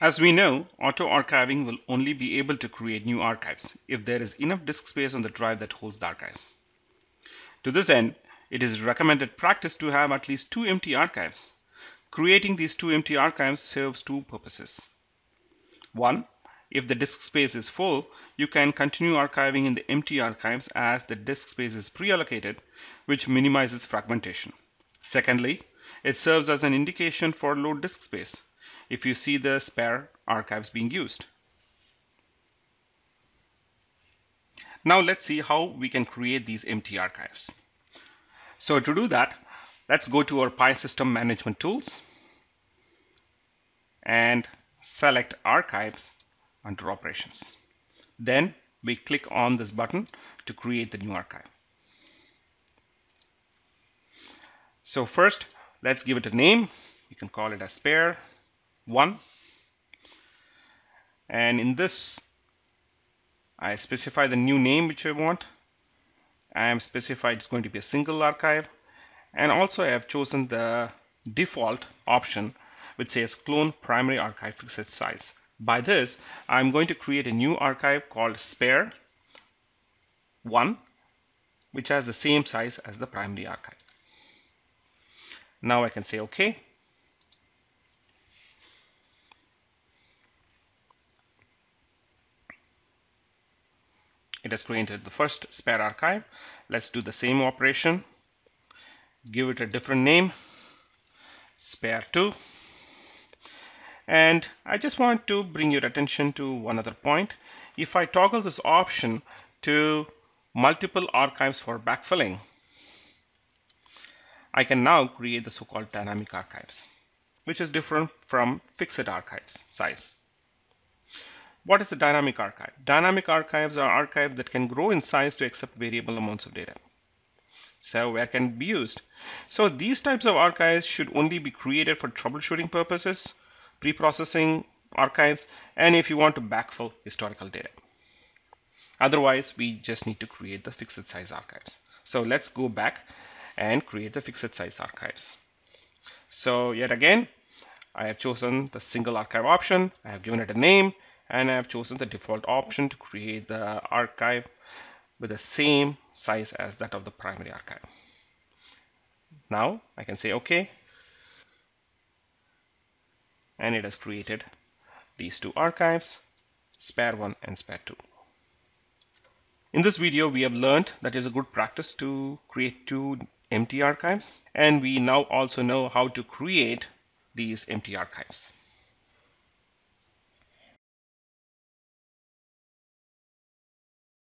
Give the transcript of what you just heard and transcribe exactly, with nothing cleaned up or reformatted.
As we know, auto-archiving will only be able to create new archives if there is enough disk space on the drive that holds the archives. To this end, it is recommended practice to have at least two empty archives. Creating these two empty archives serves two purposes. One, if the disk space is full, you can continue archiving in the empty archives as the disk space is pre-allocated, which minimizes fragmentation. Secondly, it serves as an indication for low disk space if you see the spare archives being used. Now let's see how we can create these empty archives. So to do that, let's go to our P I System Management Tools and select Archives under Operations. Then we click on this button to create the new archive. So first, let's give it a name. You can call it as spare one. And in this, I specify the new name which I want. I am specified it's going to be a single archive. And also I have chosen the default option which says clone primary archive fixed size. By this, I'm going to create a new archive called spare one, which has the same size as the primary archive. Now I can say OK. It has created the first spare archive. Let's do the same operation. Give it a different name, spare two. And I just want to bring your attention to one other point. If I toggle this option to multiple archives for backfilling, I can now create the so-called dynamic archives, which is different from fixed archives size. What is the dynamic archive? Dynamic archives are archives that can grow in size to accept variable amounts of data. So where can it be used? So these types of archives should only be created for troubleshooting purposes, pre-processing archives, and if you want to backfill historical data. Otherwise, we just need to create the fixed size archives. So let's go back and create the fixed size archives. So yet again, I have chosen the single archive option, I have given it a name, and I have chosen the default option to create the archive with the same size as that of the primary archive. Now I can say OK. And it has created these two archives, spare one and spare two. In this video, we have learned that it is a good practice to create two empty archives, and we now also know how to create these empty archives.